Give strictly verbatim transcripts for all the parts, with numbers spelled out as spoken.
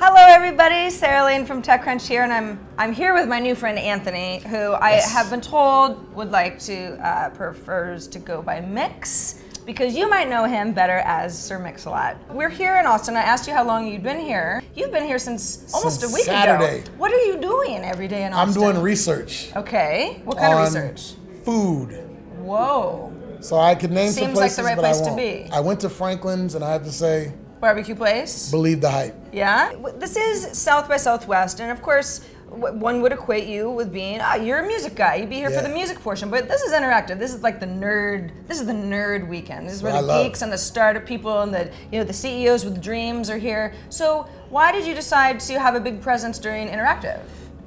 Hello everybody, Sarah Lane from TechCrunch here, and I'm I'm here with my new friend Anthony, who I yes. have been told would like to, uh, prefers to go by Mix, because you might know him better as Sir Mix-a-Lot. We're here in Austin. I asked you how long you'd been here. You've been here since almost since a week Saturday. ago. What are you doing every day in Austin? I'm doing research. Okay, what kind on of research? Food. Whoa. So I could name Seems some places, like the right place but I won't. To be. I went to Franklin's, and I have to say, barbecue place. Believe the hype. Yeah? This is South by Southwest, and of course, one would equate you with being, oh, you're a music guy, you'd be here yeah. for the music portion, but this is interactive. This is like the nerd, this is the nerd weekend. This is where I the love. geeks and the startup people and the, you know, the C E Os with dreams are here. So why did you decide to have a big presence during interactive?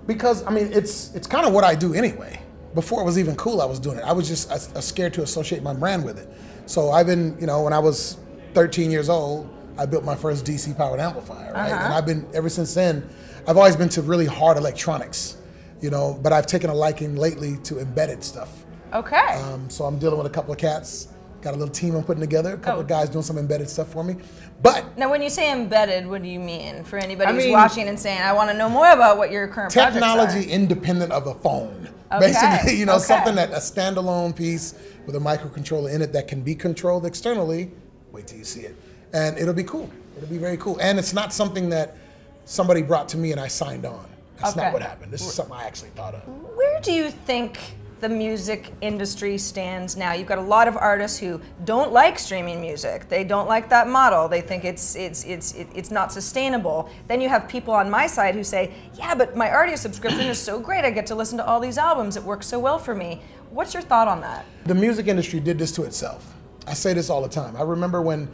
Because, I mean, it's, it's kind of what I do anyway. Before it was even cool, I was doing it. I was just I, I scared to associate my brand with it. So I've been, you know, when I was thirteen years old, I built my first D C powered amplifier, right? Uh-huh. And I've been, ever since then, I've always been to really hard electronics, you know, but I've taken a liking lately to embedded stuff. Okay. Um, so I'm dealing with a couple of cats, got a little team I'm putting together, a couple oh. of guys doing some embedded stuff for me, but. Now when you say embedded, what do you mean? For anybody I who's mean, watching and saying, I want to know more about what your current projects are. Technology independent of a phone. Okay. Basically, you know, okay. something that, a standalone piece with a microcontroller in it that can be controlled externally, wait till you see it. And it'll be cool. It'll be very cool. And it's not something that somebody brought to me and I signed on. That's okay. not what happened. This is something I actually thought of. Where do you think the music industry stands now? You've got a lot of artists who don't like streaming music. They don't like that model. They think it's it's it's it's not sustainable. Then you have people on my side who say, yeah, but my Audius subscription is so great. I get to listen to all these albums. It works so well for me. What's your thought on that? The music industry did this to itself. I say this all the time. I remember when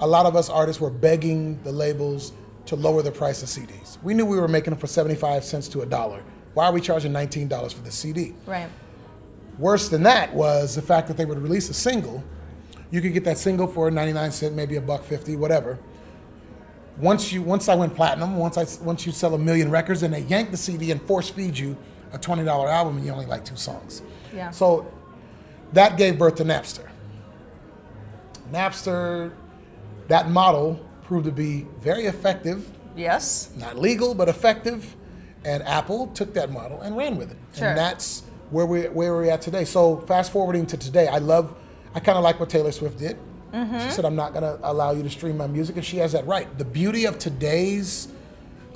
a lot of us artists were begging the labels to lower the price of C Ds. We knew we were making them for seventy-five cents to a dollar. Why are we charging nineteen dollars for the C D? Right. Worse than that was the fact that they would release a single. You could get that single for ninety-nine cents, maybe a buck fifty, whatever. Once you, once I went platinum, once I, once you sell a million records, and they yank the C D and force feed you a twenty dollar album, and you only like two songs. Yeah. So that gave birth to Napster. Napster. That model proved to be very effective. Yes. Not legal, but effective. And Apple took that model and ran with it. Sure. And that's where we where we're at today. So fast forwarding to today, I love, I kind of like what Taylor Swift did. Mm-hmm. She said, I'm not gonna allow you to stream my music, and she has that right. The beauty of today's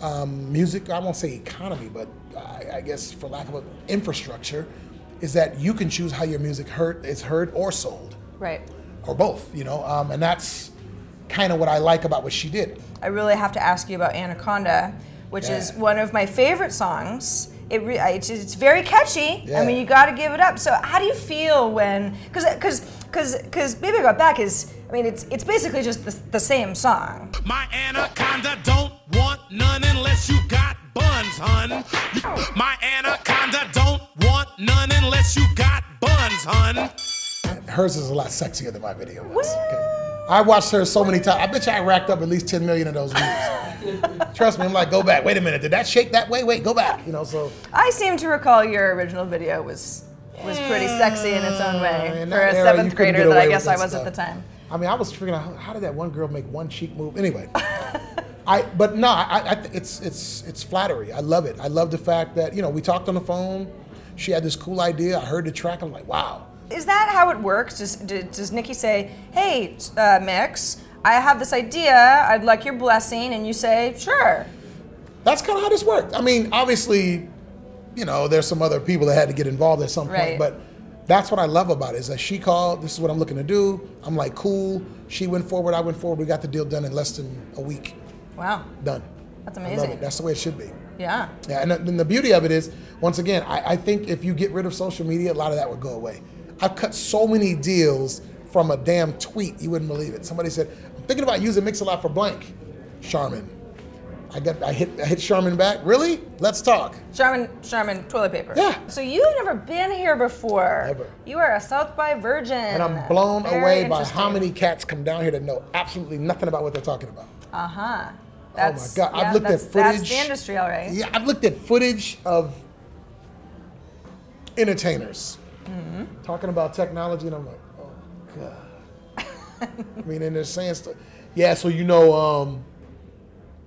um, music, I won't say economy, but I, I guess for lack of a, infrastructure, is that you can choose how your music heard, is heard or sold. Right. Or both, you know, um, and that's kind of what I like about what she did. I really have to ask you about Anaconda, which yeah. is one of my favorite songs. It re it's, it's very catchy. Yeah. I mean, you got to give it up. So how do you feel when, because because because because Baby I Got Back is, I mean, it's it's basically just the, the same song. My anaconda don't want none unless you got buns, hun. My anaconda don't want none unless you got buns, hun. Hers is a lot sexier than my video was. Okay? I watched her so many times. I bet you I racked up at least ten million of those views. Trust me, I'm like, go back. Wait a minute, did that shake that way? Wait, go back. You know, so. I seem to recall your original video was was pretty sexy in its own way in for a era, seventh grader that I guess that I was stuff. at the time. I mean, I was figuring out how did that one girl make one cheek move? Anyway, I but no, I, I, it's it's it's flattery. I love it. I love the fact that, you know, we talked on the phone. She had this cool idea. I heard the track. I'm like, wow. Is that how it works? Does, does Nicki say, hey, uh, Mix, I have this idea, I'd like your blessing, and you say, sure. That's kind of how this worked. I mean, obviously, you know, there's some other people that had to get involved at some point, right. but that's what I love about it, is that she called, this is what I'm looking to do, I'm like, cool, she went forward, I went forward, we got the deal done in less than a week. Wow. Done. That's amazing. I love it. That's the way it should be. Yeah. Yeah, and, and the beauty of it is, once again, I, I think if you get rid of social media, a lot of that would go away. I've cut so many deals from a damn tweet, you wouldn't believe it. Somebody said, I'm thinking about using Mix-a-Lot for blank. Charmin. I got I hit I hit Charmin back. Really? Let's talk. Charmin Charmin toilet paper. Yeah. So you've never been here before. Never. You are a South by virgin. And I'm blown Very away by how many cats come down here that know absolutely nothing about what they're talking about. Uh-huh. That's, oh my God. Yeah, I've looked at footage. That's the industry, all right. Yeah, I've looked at footage of entertainers. Mm-hmm. Talking about technology, and I'm like, oh God. I mean, and they're saying stuff. Yeah, so you know, um,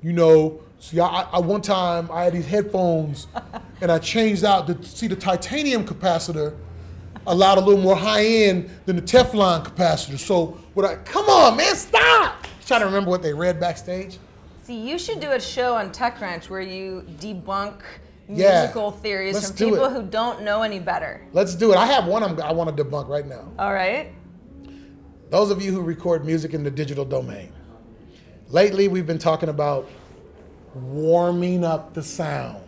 you know. See, I, I one time I had these headphones and I changed out to see the titanium capacitor allowed a little more high end than the Teflon capacitor. So what I, come on, man, stop. I'm trying to remember what they read backstage. See, you should do a show on TechCrunch where you debunk musical yeah, theories from people it. who don't know any better. Let's do it. I have one I'm, I want to debunk right now. All right. Those of you who record music in the digital domain, lately we've been talking about warming up the sound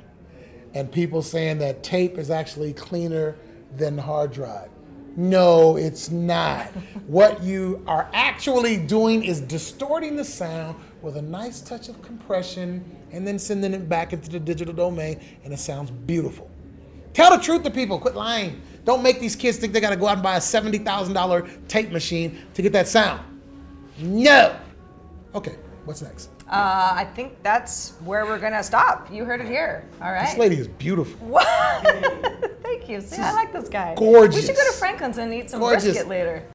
and people saying that tape is actually cleaner than hard drive. No, it's not. What you are actually doing is distorting the sound with a nice touch of compression and then sending it back into the digital domain, and it sounds beautiful. Tell the truth to people, quit lying. Don't make these kids think they gotta go out and buy a seventy thousand dollar tape machine to get that sound. No. Okay, what's next? Uh, I think that's where we're gonna stop. You heard it here. All right. This lady is beautiful. What? Thank you. See, I like this guy. Gorgeous. We should go to Franklin's and eat some gorgeous. brisket later.